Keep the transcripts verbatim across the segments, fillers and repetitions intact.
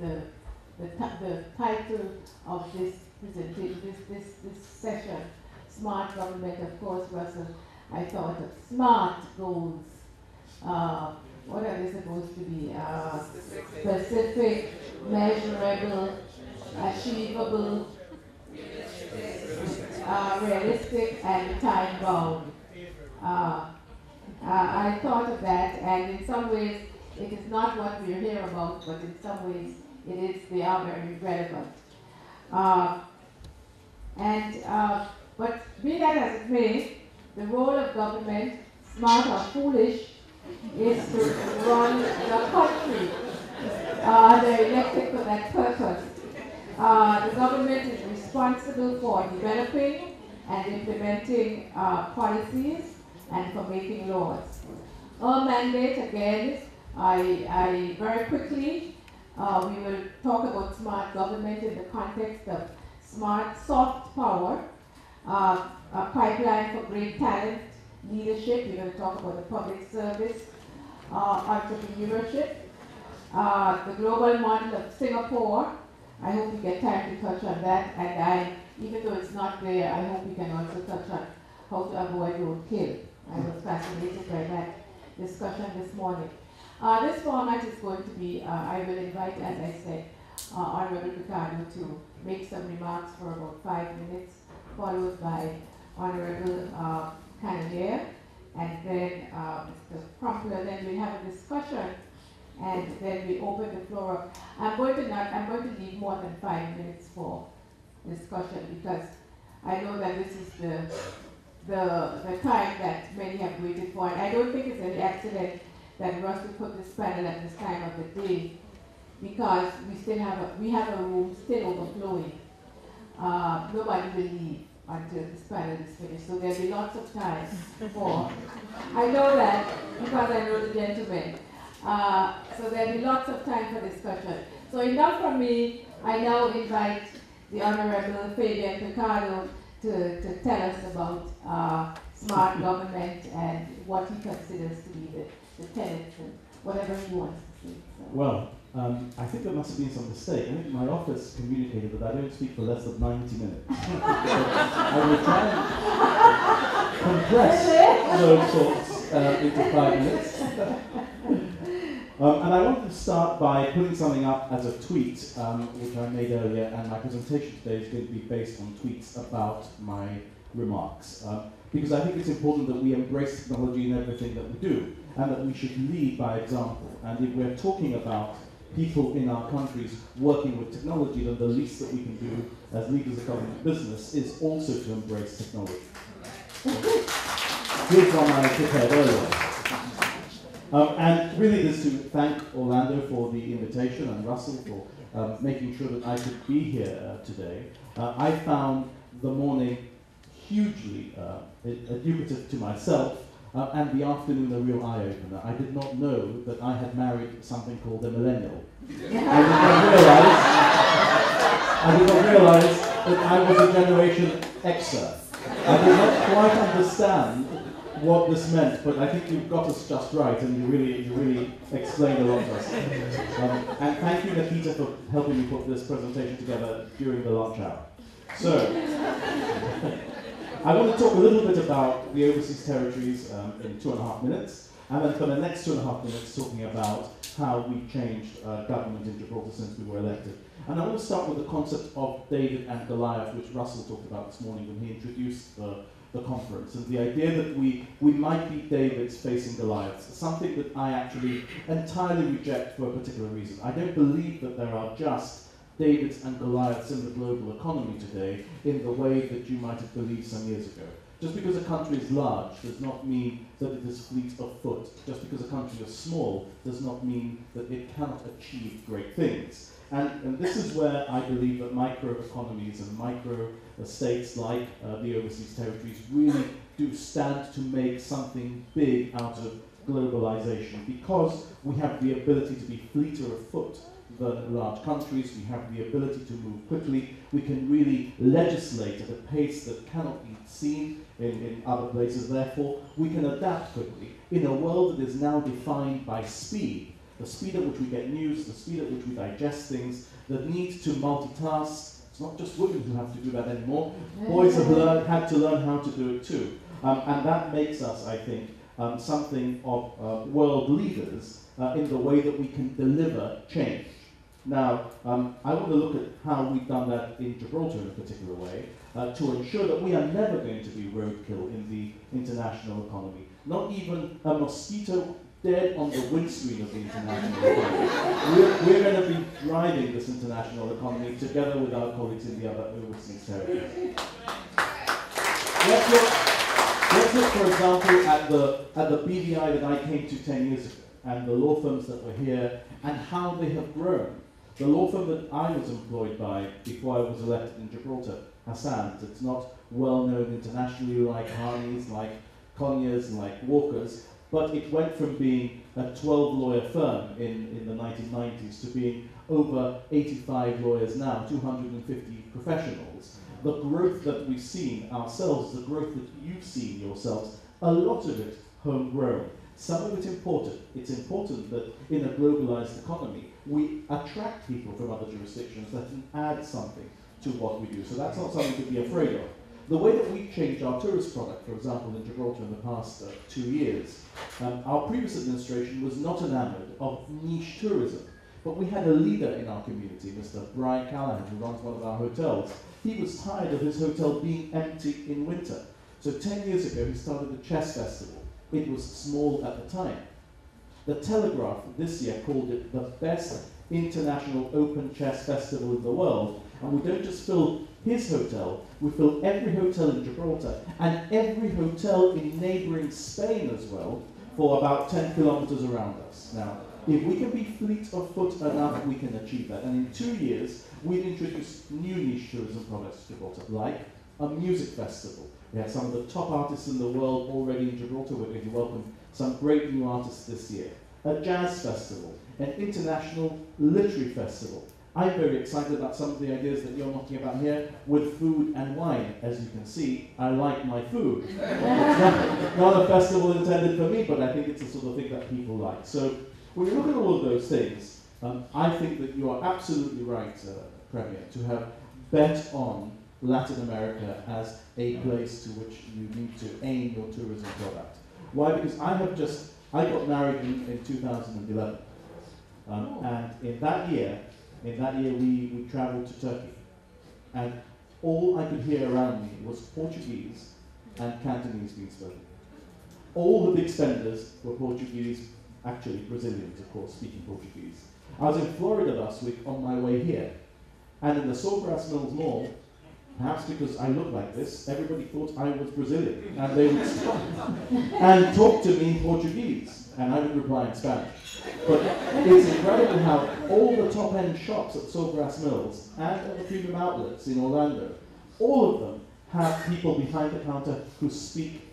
the, the, the title of this presentation, this, this, this session, Smart Government, of course, Russell, I thought of smart goals. Uh, what are they supposed to be? Uh, specific, specific, measurable, achievable, uh, realistic, and time-bound. Uh, uh, I thought of that, and in some ways, it is not what we're here about, but in some ways, it is, they are very relevant. Uh, and, uh, but be that as it may, the role of government, smart or foolish, is to run the country. Uh, they're elected for that purpose. Uh, the government is responsible for developing and implementing uh, policies and for making laws. Our mandate, again, I, I very quickly, uh, we will talk about smart government in the context of smart soft power, uh, a pipeline for great talent, leadership. We're going to talk about the public service, uh, entrepreneurship, uh, the global model of Singapore. I hope we get time to touch on that, and I, even though it's not there, I hope we can also touch on how to avoid roadkill. kill. I was fascinated by that discussion this morning. Uh, this format is going to be, uh, I will invite, as I said, uh, Honorable Picardo to make some remarks for about five minutes, followed by Honorable uh, Callahan, and then uh, Mister Crumpler, then we have a discussion, and then we open the floor up. I'm going to not, I'm going to leave more than five minutes for discussion, because I know that this is the, the, the time that many have waited for, and I don't think it's an accident that Russell put this panel at this time of the day, because we still have a, we have a room still overflowing. Uh, nobody will leave until this panel is finished, so there'll be lots of time for. I know that because I know the gentleman. Uh, so there'll be lots of time for discussion. So enough from me. I now invite the Honorable Fabian Picardo to, to tell us about uh, smart government and what he considers to be the tenants and whatever he wants to see. So. Well, um, I think there must have been some mistake. I think my office communicated that I don't speak for less than ninety minutes. So I will try and compress those sorts uh, into five minutes. um, and I wanted to start by putting something up as a tweet, um, which I made earlier, and my presentation today is going to be based on tweets about my remarks. Um, because I think it's important that we embrace technology in everything that we do, and that we should lead by example. And if we're talking about people in our countries working with technology, then the least that we can do as leaders of government business is also to embrace technology. Here's one I prepared earlier. Um, and really is to thank Orlando for the invitation and Russell for um, making sure that I could be here uh, today. Uh, I found the morning hugely uh, educative to myself, Uh, and the afternoon, a real eye-opener. I did not know that I had married something called a millennial. I did not realize, I did not realize that I was a generation Xer. I did not quite understand what this meant, but I think you've got us just right, and you really, you really explained a lot to us. Um, and thank you, Nikita, for helping me put this presentation together during the lunch hour. So. I want to talk a little bit about the overseas territories um, in two and a half minutes, and then for the next two and a half minutes talking about how we changed uh, government in Gibraltar since we were elected. And I want to start with the concept of David and Goliath, which Russell talked about this morning when he introduced the, the conference, and the idea that we, we might be Davids facing Goliaths, something that I actually entirely reject for a particular reason. I don't believe that there are just Davids and Goliaths in the global economy today in the way that you might have believed some years ago. Just because a country is large does not mean that it is fleet of foot. Just because a country is small does not mean that it cannot achieve great things. And, and this is where I believe that microeconomies and micro-states like uh, the overseas territories really do stand to make something big out of globalization, because we have the ability to be fleeter of foot than large countries, we have the ability to move quickly, we can really legislate at a pace that cannot be seen in, in other places, therefore we can adapt quickly in a world that is now defined by speed. the speed at which we get news, the speed at which we digest things, the need to multitask. It's not just women who have to do that anymore. Boys have learned, had to learn how to do it too. Um, and that makes us, I think, um, something of uh, world leaders uh, in the way that we can deliver change. Now, um, I want to look at how we've done that in Gibraltar in a particular way uh, to ensure that we are never going to be roadkill in the international economy. Not even a mosquito dead on the windscreen of the international economy. We're, we're going to be driving this international economy together with our colleagues in the other overseas territories. Let's look, let's look, for example, at the, at the B V I that I came to ten years ago and the law firms that were here and how they have grown. The law firm that I was employed by before I was elected in Gibraltar, Hassan, it's not well known internationally like Harney's, like Conyers, like Walker's, but it went from being a twelve lawyer firm in, in the nineteen nineties to being over eighty-five lawyers now, two hundred fifty professionals. The growth that we've seen ourselves, the growth that you've seen yourselves, a lot of it homegrown. Some of it important. It's important that in a globalized economy, we attract people from other jurisdictions that can add something to what we do. So that's not something to be afraid of. The way that we've changed our tourist product, for example, in Gibraltar in the past uh, two years, um, our previous administration was not enamored of niche tourism. But we had a leader in our community, Mister Brian Callahan, who runs one of our hotels. He was tired of his hotel being empty in winter. So ten years ago, he started the Chess Festival. It was small at the time. The Telegraph this year called it the best international open chess festival in the world. And we don't just fill his hotel, we fill every hotel in Gibraltar and every hotel in neighboring Spain as well for about ten kilometers around us. Now, if we can be fleet of foot enough, we can achieve that. And in two years, we've introduced new niche tourism products to Gibraltar, like a music festival. We have some of the top artists in the world already in Gibraltar. We're going to welcome some great new artists this year. A jazz festival, an international literary festival. I'm very excited about some of the ideas that you're talking about here with food and wine. As you can see, I like my food. It's not, not a festival intended for me, but I think it's the sort of thing that people like. So when you look at all of those things, um, I think that you are absolutely right, uh, Premier, to have bet on Latin America as a place to which you need to aim your tourism product. Why? Because I have just, I got married in, in two thousand eleven. Um, oh. And in that year, in that year we, we traveled to Turkey. And all I could hear around me was Portuguese and Cantonese being spoken. All the big spenders were Portuguese, actually Brazilians, of course, speaking Portuguese. I was in Florida last week on my way here. And in the Sawgrass Mills Mall, perhaps because I look like this, everybody thought I was Brazilian, and they would stop and talk to me in Portuguese, and I would reply in Spanish. But it's incredible how all the top-end shops at Sawgrass Mills and at the Freedom Outlets in Orlando, all of them have people behind the counter who speak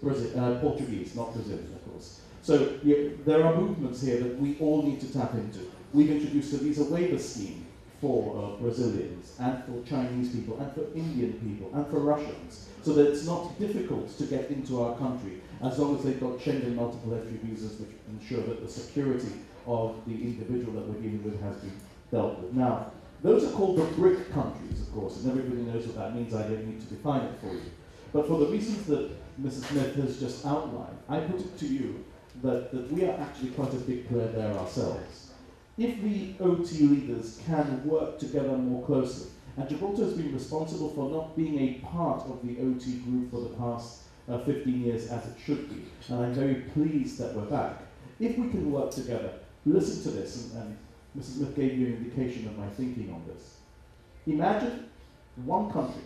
Brazil, uh, Portuguese, not Brazilian, of course. So yeah, there are movements here that we all need to tap into. We've introduced a visa waiver scheme for uh, Brazilians, and for Chinese people, and for Indian people, and for Russians, so that it's not difficult to get into our country, as long as they've got Schengen multiple entry visas which ensure that the security of the individual that we're dealing with has been dealt with. Now, those are called the BRIC countries, of course, and everybody knows what that means. I don't need to define it for you. But for the reasons that Missus Smith has just outlined, I put it to you that, that we are actually quite a big player there ourselves. If the O T leaders can work together more closely, and Gibraltar has been responsible for not being a part of the O T group for the past uh, fifteen years as it should be, and I'm very pleased that we're back. If we can work together, listen to this, and, and Missus Smith gave you an indication of my thinking on this. Imagine one country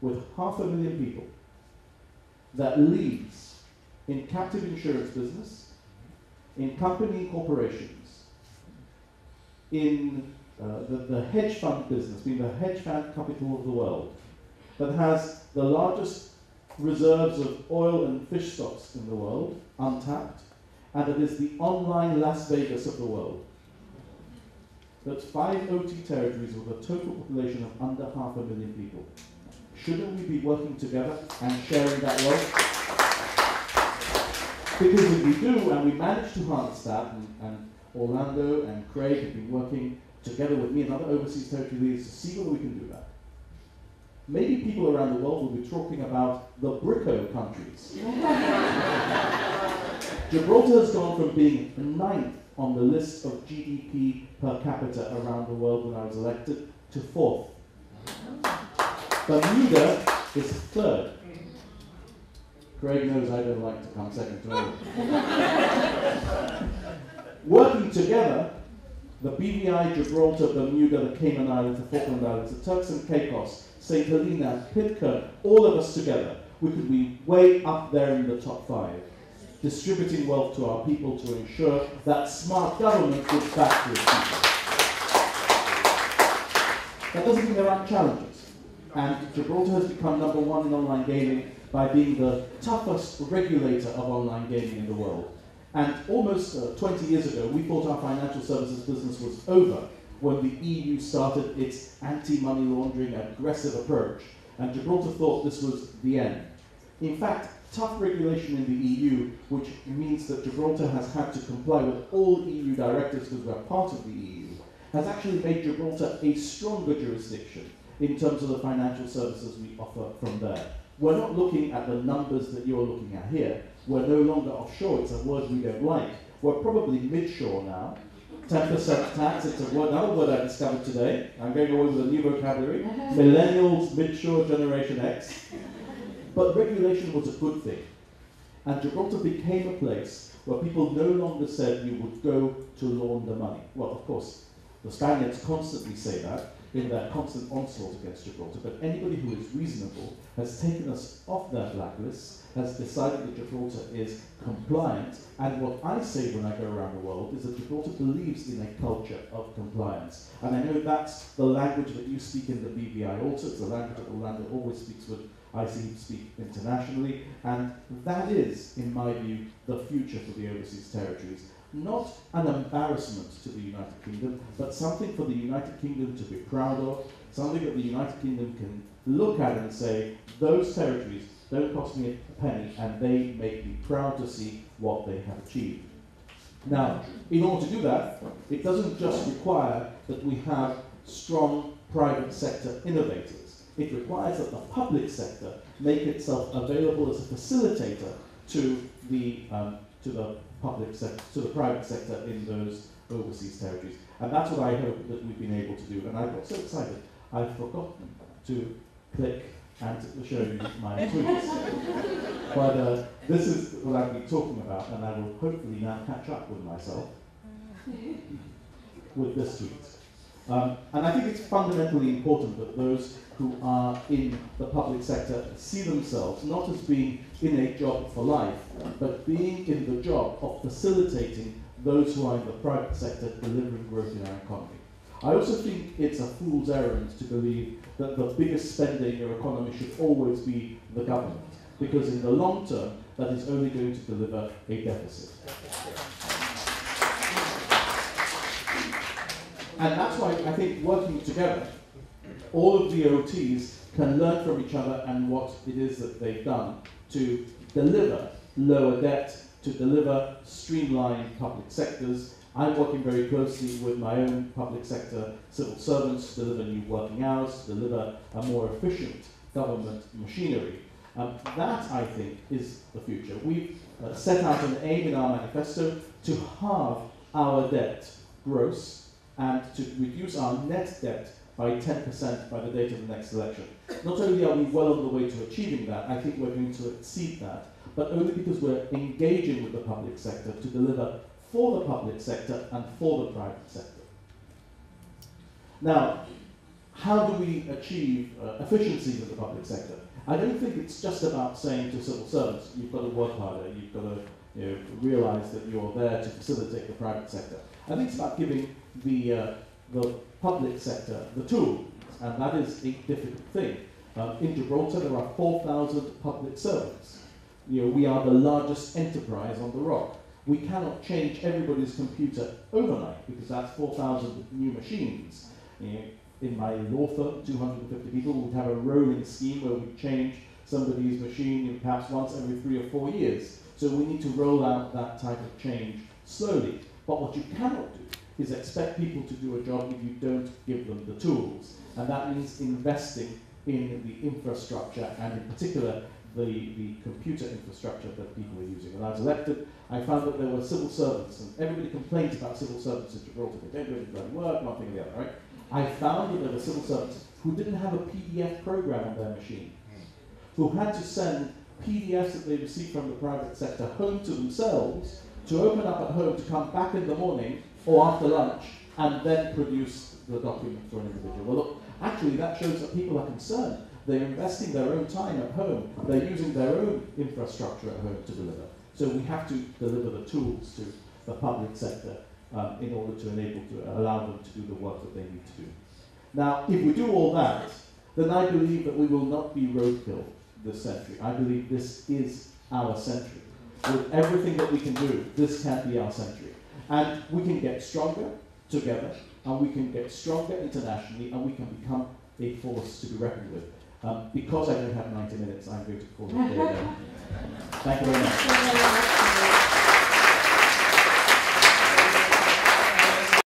with half a million people that leads in captive insurance business, in company corporations, in uh, the, the hedge fund business, being the hedge fund capital of the world, that has the largest reserves of oil and fish stocks in the world, untapped, and that is the online Las Vegas of the world. That's five O T territories with a total population of under half a million people. Shouldn't we be working together and sharing that wealth? Because if we do, and we manage to harness that, and, and Orlando and Craig have been working together with me and other overseas territory leaders to see whether we can do that. Maybe people around the world will be talking about the BRICO countries. Gibraltar has gone from being ninth on the list of G D P per capita around the world when I was elected to fourth. Bermuda is third. Craig knows I don't like to come second to all. Working together, the B V I, Gibraltar, Bermuda, the Cayman Islands, the Falkland Islands, the Turks and Caicos, Saint Helena, Pitcairn, all of us together, we could be way up there in the top five, distributing wealth to our people to ensure that smart government gives back to its people. That doesn't mean there aren't challenges. And Gibraltar has become number one in online gaming by being the toughest regulator of online gaming in the world. And almost uh, twenty years ago, we thought our financial services business was over when the E U started its anti-money laundering aggressive approach. And Gibraltar thought this was the end. In fact, tough regulation in the E U, which means that Gibraltar has had to comply with all E U directives because we're part of the E U, has actually made Gibraltar a stronger jurisdiction in terms of the financial services we offer from there. We're not looking at the numbers that you're looking at here. We're no longer offshore. It's a word we don't like. We're probably midshore now. ten percent tax, it's a word, another word I discovered today. I'm going away with a new vocabulary. Millennials, midshore, Generation X. But regulation was a good thing. And Gibraltar became a place where people no longer said you would go to launder money. Well, of course, the Spaniards constantly say that in their constant onslaught against Gibraltar, but anybody who is reasonable has taken us off their blacklist, has decided that Gibraltar is compliant, and what I say when I go around the world is that Gibraltar believes in a culture of compliance. And I know that's the language that you speak in the B B I also, it's the language that Orlando always speaks with, I see him speak internationally, and that is, in my view, the future for the overseas territories. Not an embarrassment to the United Kingdom, but something for the United Kingdom to be proud of, something that the United Kingdom can look at and say, those territories don't cost me a penny, and they make me proud to see what they have achieved. Now, in order to do that, it doesn't just require that we have strong private sector innovators. It requires that the public sector make itself available as a facilitator to the, um, to the public sector, to the private sector in those overseas territories. And that's what I hope that we've been able to do. And I got so excited, I've forgotten to click and to show you my tweets. But uh, this is what I've been talking about, and I will hopefully now catch up with myself with this tweet. Um, and I think it's fundamentally important that those who are in the public sector see themselves not as being in a job for life, but being in the job of facilitating those who are in the private sector delivering growth in our economy. I also think it's a fool's errand to believe that the biggest spender in your economy should always be the government, because in the long term, that is only going to deliver a deficit. And that's why I think working together, all of the O Ts can learn from each other and what it is that they've done to deliver lower debt, to deliver streamlined public sectors. I'm working very closely with my own public sector civil servants to deliver new working hours, to deliver a more efficient government machinery. Um, that, I think, is the future. We've uh, set out an aim in our manifesto to halve our debt gross, and to reduce our net debt by ten percent by the date of the next election. Not only are we well on the way to achieving that, I think we're going to exceed that, but only because we're engaging with the public sector to deliver for the public sector and for the private sector. Now, how do we achieve uh, efficiencies in the public sector? I don't think it's just about saying to civil servants, you've got to work harder, you've got to you know, realize that you're there to facilitate the private sector. I think it's about giving the, uh, the public sector the tool, and that is a difficult thing. Um, in Gibraltar, there are four thousand public servants. You know, we are the largest enterprise on the rock. We cannot change everybody's computer overnight, because that's four thousand new machines. You know, in my law firm, two hundred fifty people would have a rolling scheme where we change somebody's machine perhaps once every three or four years. So we need to roll out that type of change slowly. But what you cannot do is expect people to do a job if you don't give them the tools. And that means investing in the infrastructure, and in particular, the, the computer infrastructure that people are using. When I was elected, I found that there were civil servants, and everybody complains about civil servants in Gibraltar. They don't do any bloody work, one thing or the other, right? I found that there were civil servants who didn't have a P D F program on their machine, who had to send P D Fs that they received from the private sector home to themselves, to open up at home, to come back in the morning or after lunch, and then produce the document for an individual. Well, look, actually that shows that people are concerned. They're investing their own time at home. They're using their own infrastructure at home to deliver. So we have to deliver the tools to the public sector um, in order to enable, to allow them to do the work that they need to do. Now, if we do all that, then I believe that we will not be roadkill this century. I believe this is our century. With everything that we can do, this can be our century. And we can get stronger together, and we can get stronger internationally, and we can become a force to be reckoned with. Um, because I don't have ninety minutes, I'm going to call it there. Thank you very much.